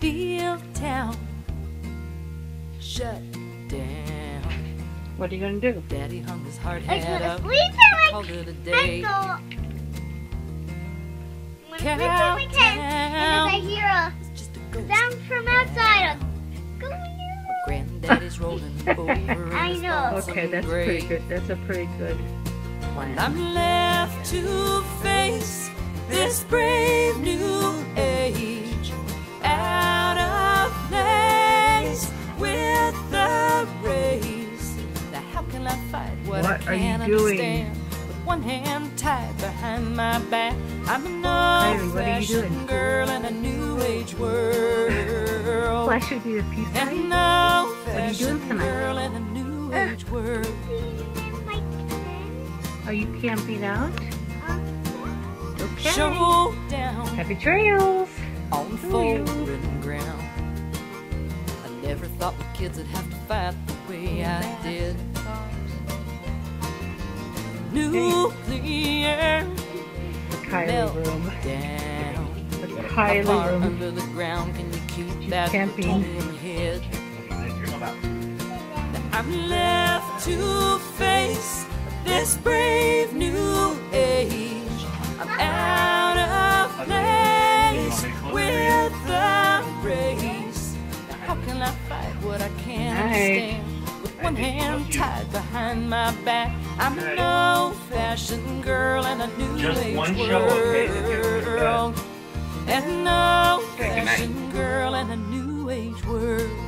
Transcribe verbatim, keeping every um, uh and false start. Field town shut down. What are you gonna do? Daddy hung his hard head up. Called it a day. Countdown. I hear a sound from outside. Granddaddy's rolling over. I know. Okay, that's pretty good. That's a pretty good plan. I'm left to face this brave new age, out of place with the race. Now how can I fight what, what I can't understand? With one hand tied behind my back, I'm an old-fashioned girl in a new age world. Flash would be the peace sign. An old-fashioned girl in a new age world. Are you camping out? Okay. Show down. Happy trails. On foreign ground. I never thought the kids would have to fight the way I did. Nuclear. The Kylie room. Down. The Kylie room. Under the ground, can you keep She's that camping head? I'm left to face this brave new age. I'm out of place with the race. How can I fight what I can't understand? With one hand tied behind my back, I'm an old-fashioned girl in a new age world. An old-fashioned girl in a new age world.